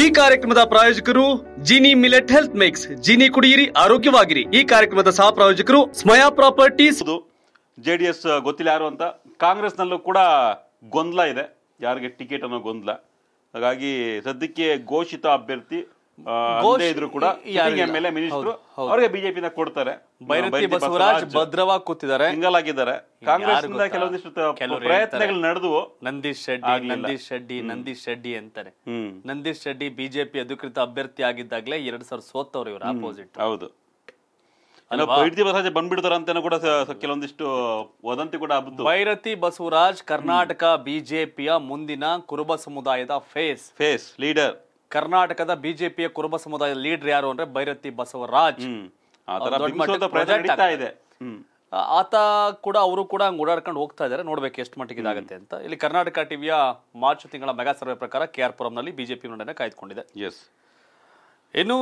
ಈ ಕಾರ್ಯಕ್ರಮದ ಪ್ರಾಯೋಜಕರು Jeeni millet health mix, Jeeni ಕುಡೀರಿ ಆರೋಗ್ಯವಾಗಿರಿ। ಈ ಕಾರ್ಯಕ್ರಮದ ಸಹ ಪ್ರಾಯೋಜಕರು Smaya property. J D S ಗೊತ್ತಿಲ್ಲ ಯಾರು ಅಂತ, ಕಾಂಗ್ರೆಸ್ನಲ್ಲೂ ಕೂಡ ಗೊಂದಲ ಇದೆ, ಯಾರಿಗೆ ಟಿಕೆಟ್ ಅನ್ನೋ ಗೊಂದಲ। ಹಾಗಾಗಿ ಸದ್ಯಕ್ಕೆ ಘೋಷಿತ ಅಭ್ಯರ್ಥಿ ಘೋಷಣೆ ಇದ್ರೂ ಕೂಡ ಎಂಎಲ್ಎ ಮಿನಿಸ್ಟರ್ ಅವರಿಗೆ ಬಿಜೆಪಿನ ಕೊಡ್ತಾರೆ। ಬಸವರಾಜ್ ಭದ್ರವಾಗಿ ಕೂತಿದ್ದಾರೆ, ಹಿಂಗಲಾಗಿದ್ದಾರೆ। ಕಾಂಗ್ರೆಸ್ನಿಂದ ಕೆಲವೊಂದಿಷ್ಟು ಪ್ರಯತ್ನಗಳು ನಡೆದವು, ನಂದೀಶ್ ಶೆಡ್ಡಿ ಅಂತಾರೆ। ನಂದೀಶ್ ಶೆಡ್ಡಿ ಬಿಜೆಪಿ ಅಧಿಕೃತ ಅಭ್ಯರ್ಥಿ ಆಗಿದ್ದಾಗಲೇ 2000 ಸೋತವ್ರು ಇವರು, ಆಪೋಸಿಟ್। ಹೌದು, ಬಸವರಾಜ್ ಬಂದ್ಬಿಡ್ತಾರ ಅಂತ ಕೂಡ ಕೆಲವೊಂದಿಷ್ಟು ವದಂತಿ ಕೂಡ ಹಬ್ಬದ್ದು। ಬೈರತಿ ಬಸವರಾಜ್ ಕರ್ನಾಟಕ ಬಿಜೆಪಿಯ ಮುಂದಿನ ಕುರುಬ ಸಮುದಾಯದ ಫೇಸ್ ಲೀಡರ್। ಕರ್ನಾಟಕದ ಬಿಜೆಪಿಯ ಕುರುಬ ಸಮುದಾಯದ ಲೀಡರ್ ಯಾರು ಅಂದ್ರೆ ಬೈರತಿ ಬಸವರಾಜ್। ಆತ ಕೂಡ ಅವರು ಕೂಡ ಓಡಾಡ್ಕೊಂಡು ಹೋಗ್ತಾ ಇದಾರೆ, ನೋಡ್ಬೇಕು ಎಷ್ಟು ಮಟ್ಟಿಗೆ ಇದಾಗುತ್ತೆ ಅಂತ। ಇಲ್ಲಿ ಕರ್ನಾಟಕ ಟಿವಿಯ ಮಾರ್ಚ್ ತಿಂಗಳ ಮೆಗಾ ಸರ್ವೆ ಪ್ರಕಾರ KR ಪುರಂನಲ್ಲಿ ಬಿಜೆಪಿ ನೋಡನೆ ಕಾಯ್ದುಕೊಂಡಿದೆ। ಇನ್ನು